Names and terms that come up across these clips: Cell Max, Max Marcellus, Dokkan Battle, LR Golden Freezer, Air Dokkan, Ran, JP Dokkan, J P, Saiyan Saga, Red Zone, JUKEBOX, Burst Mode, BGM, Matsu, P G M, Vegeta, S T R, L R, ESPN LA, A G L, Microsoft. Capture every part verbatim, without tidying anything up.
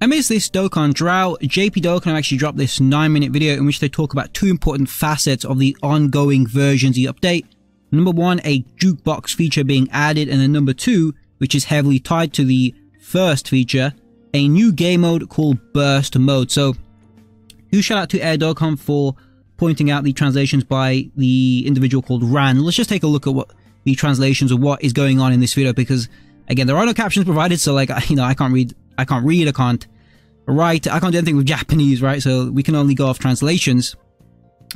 Amidst this Dokkan drought, J P Dokkan have actually dropped this nine minute video in which they talk about two important facets of the ongoing versions of the update. Number one, a jukebox feature being added, and then number two, which is heavily tied to the first feature, a new game mode called Burst Mode. So, huge shout out to Air Dokkan for pointing out the translations by the individual called Ran. Let's just take a look at what the translations of what is going on in this video, because again, there are no captions provided, so like, you know, I can't read, I can't read, I can't write, I can't do anything with Japanese, right? So we can only go off translations.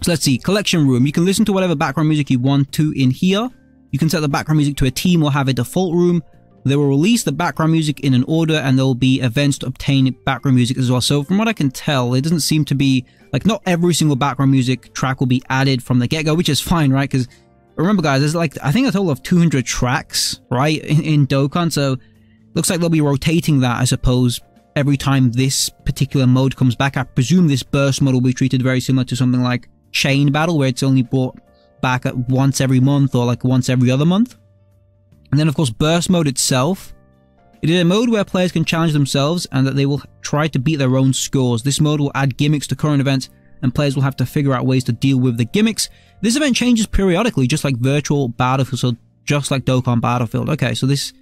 So let's see, collection room. You can listen to whatever background music you want to in here. You can set the background music to a theme or have a default room. They will release the background music in an order, and there will be events to obtain background music as well. So from what I can tell, it doesn't seem to be, like, not every single background music track will be added from the get-go, which is fine, right? Because remember, guys, there's like, I think a total of two hundred tracks, right, in, in Dokkan. So looks like they'll be rotating that, I suppose, every time this particular mode comes back. I presume this burst mode will be treated very similar to something like Chain Battle, where it's only brought back at once every month or like once every other month. And then, of course, Burst Mode itself. It is a mode where players can challenge themselves and that they will try to beat their own scores. This mode will add gimmicks to current events, and players will have to figure out ways to deal with the gimmicks. This event changes periodically, just like Virtual Battlefield, so just like Dokkan Battlefield. Okay, so this,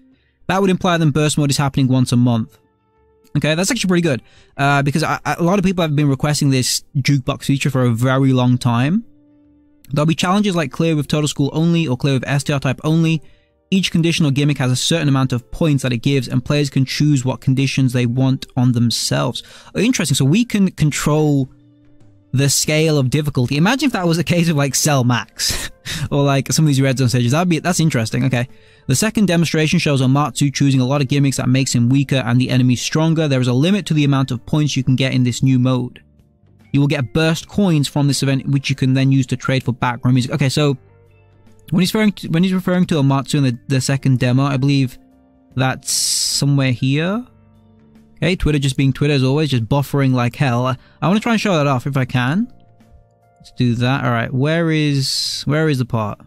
that would imply then Burst Mode is happening once a month. Okay, that's actually pretty good, uh, because I, a lot of people have been requesting this jukebox feature for a very long time. There'll be challenges like clear with total school only or clear with S T R type only. Each condition or gimmick has a certain amount of points that it gives, and players can choose what conditions they want on themselves. Oh, interesting, so we can control the scale of difficulty. Imagine if that was a case of like Cell Max or like some of these Red Zone stages. That'd be, that's interesting. Okay, the second demonstration shows a Matsu choosing a lot of gimmicks that makes him weaker and the enemy stronger. There is a limit to the amount of points you can get in this new mode. You will get burst coins from this event, which you can then use to trade for background music. Okay, so when he's referring to, when he's referring to a Matsu in the, the second demo, I believe that's somewhere here. Okay, Twitter just being Twitter as always, just buffering like hell. I, I want to try and show that off if I can. Let's do that. All right, where is where is the part?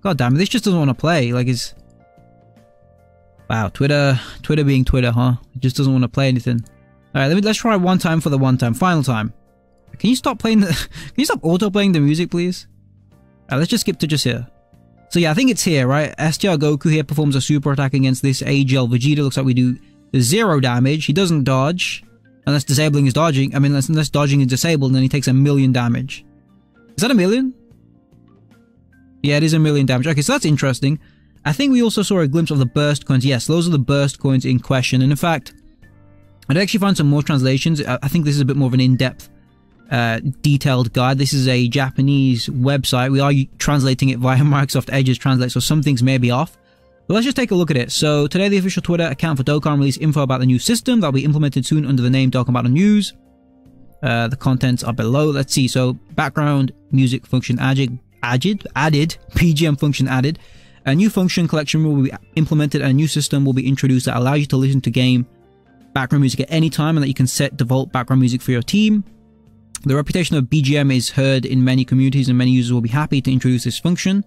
God damn it, this just doesn't want to play. Like it's wow, Twitter, Twitter being Twitter, huh? It just doesn't want to play anything. All right, let me let's try one time for the one time, final time. Can you stop playing the? Can you stop auto playing the music, please? All right, let's just skip to just here. So yeah, I think it's here, right? S T R Goku here performs a super attack against this A G L Vegeta. Looks like we do zero damage. He doesn't dodge, unless disabling is dodging. I mean, unless, unless dodging is disabled, and then he takes a million damage. Is that a million? Yeah, it is a million damage. Okay, so that's interesting. I think we also saw a glimpse of the burst coins. Yes, those are the burst coins in question. And in fact, I'd actually find some more translations. I think this is a bit more of an in-depth, uh, detailed guide. This is a Japanese website. We are translating it via Microsoft Edge's Translate, so some things may be off. But let's just take a look at it. So today the official Twitter account for Dokkan released info about the new system that will be implemented soon under the name Dokkan Battle News. Uh, the contents are below. Let's see. So background music function added, added, added, P G M function added. A new function collection will be implemented, and a new system will be introduced that allows you to listen to game background music at any time, and that you can set default background music for your team. The reputation of B G M is heard in many communities, and many users will be happy to introduce this function.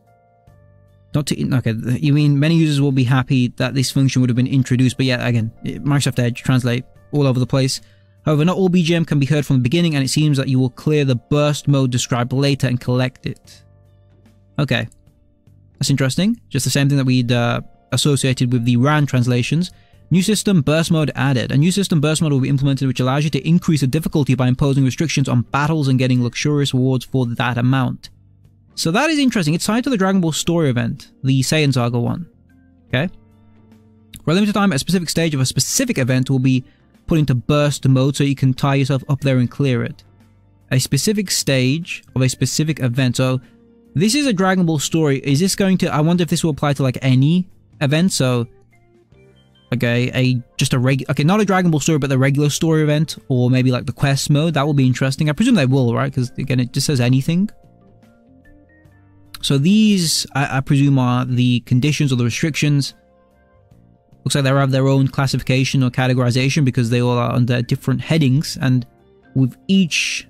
Not to, okay, you mean many users will be happy that this function would have been introduced, but yeah, again, Microsoft Edge, Translate, all over the place. However, not all B G M can be heard from the beginning, and it seems that you will clear the burst mode described later and collect it. Okay. That's interesting. Just the same thing that we'd uh, associated with the Ran translations. New system, burst mode added. A new system, burst mode, will be implemented, which allows you to increase the difficulty by imposing restrictions on battles and getting luxurious rewards for that amount. So that is interesting. It's tied to the Dragon Ball story event, the Saiyan Saga one. Okay. For a limited time, a specific stage of a specific event will be put into burst mode, so you can tie yourself up there and clear it. A specific stage of a specific event. So this is a Dragon Ball story. Is this going to? I wonder if this will apply to like any event. So okay, a just a regular. Okay, not a Dragon Ball story, but the regular story event, or maybe like the quest mode. That will be interesting. I presume they will, right? Because again, it just says anything. So these, I, I presume, are the conditions or the restrictions. Looks like they have their own classification or categorization because they all are under different headings. And with each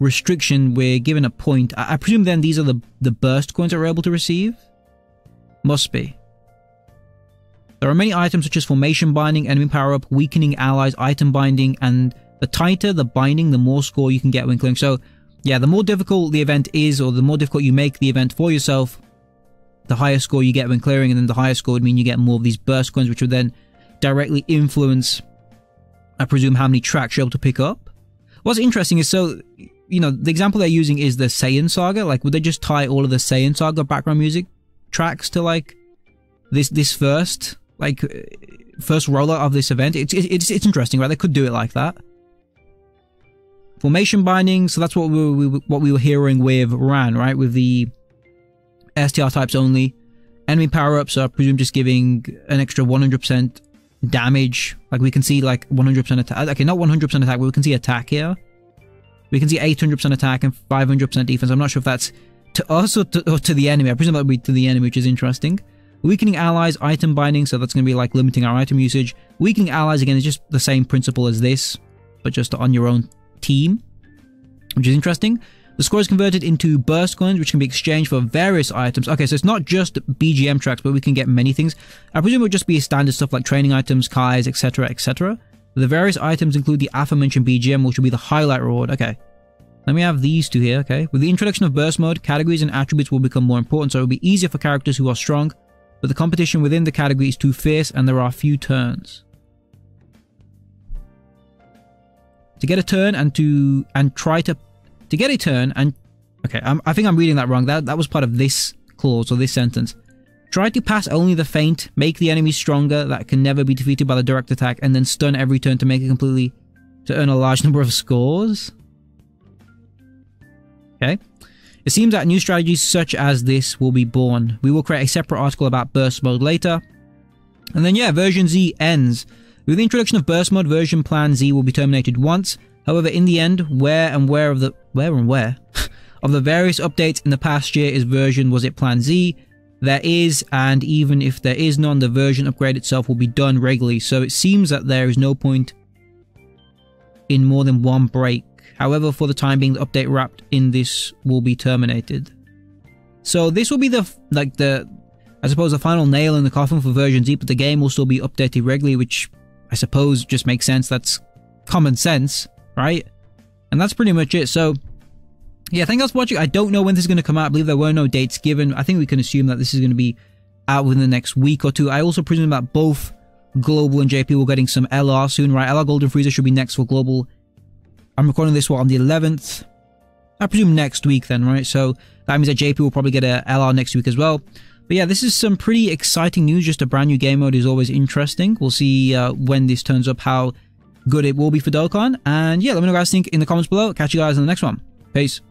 restriction, we're given a point. I, I presume then these are the, the burst coins that we're able to receive? Must be. There are many items such as formation binding, enemy power-up, weakening allies, item binding, and the tighter the binding, the more score you can get when clearing. So yeah, the more difficult the event is, or the more difficult you make the event for yourself, the higher score you get when clearing, and then the higher score would mean you get more of these burst coins, which would then directly influence, I presume, how many tracks you're able to pick up. What's interesting is, so, you know, the example they're using is the Saiyan Saga. Like, would they just tie all of the Saiyan Saga background music tracks to, like, this this first, like, first rollout of this event? It's, it's, it's interesting, right? They could do it like that. Formation binding, so that's what we, we what we were hearing with Ran, right? With the S T R types only. Enemy power-ups are, I presume, just giving an extra one hundred percent damage. Like, we can see, like, one hundred percent attack. Okay, not one hundred percent attack, but we can see attack here. We can see eight hundred percent attack and five hundred percent defense. I'm not sure if that's to us or to, or to the enemy. I presume that would be to the enemy, which is interesting. Weakening allies, item binding, so that's going to be, like, limiting our item usage. Weakening allies, again, is just the same principle as this, but just on your own team, which is interesting. The score is converted into burst coins, which can be exchanged for various items. Okay, so it's not just B G M tracks, but we can get many things. I presume it would just be standard stuff like training items, kais, et cetera, et cetera. The various items include the aforementioned B G M, which will be the highlight reward. Okay, let me have these two here, okay? With the introduction of burst mode, categories and attributes will become more important, so it will be easier for characters who are strong, but the competition within the category is too fierce and there are few turns. To get a turn and to... and try to... To get a turn and... Okay, I'm, I think I'm reading that wrong. That, that was part of this clause or this sentence. Try to pass only the feint, make the enemy stronger, that can never be defeated by the direct attack, and then stun every turn to make it completely... to earn a large number of scores. Okay. It seems that new strategies such as this will be born. We will create a separate article about burst mode later. And then yeah, version Z ends. With the introduction of burst mode, version plan Z will be terminated once. However, in the end, where and where of the where and where of the various updates in the past year is version was it Plan Z? There is, and even if there is none, the version upgrade itself will be done regularly. So it seems that there is no point in more than one break. However, for the time being, the update wrapped in this will be terminated. So this will be the like the I suppose the final nail in the coffin for version Z, but the game will still be updated regularly, which I suppose just makes sense. That's common sense. Right? And that's pretty much it. So, yeah, thank you guys for watching. I don't know when this is going to come out. I believe there were no dates given. I think we can assume that this is going to be out within the next week or two. I also presume that both Global and J P were getting some L R soon, right? L R Golden Freezer should be next for Global. I'm recording this, what, on the eleventh? I presume next week then, right? So, that means that J P will probably get a L R next week as well. But yeah, this is some pretty exciting news. Just a brand new game mode is always interesting. We'll see uh, when this turns up, how good it will be for Dokkan, and yeah, let me know what you guys think in the comments below. Catch you guys in the next one. Peace.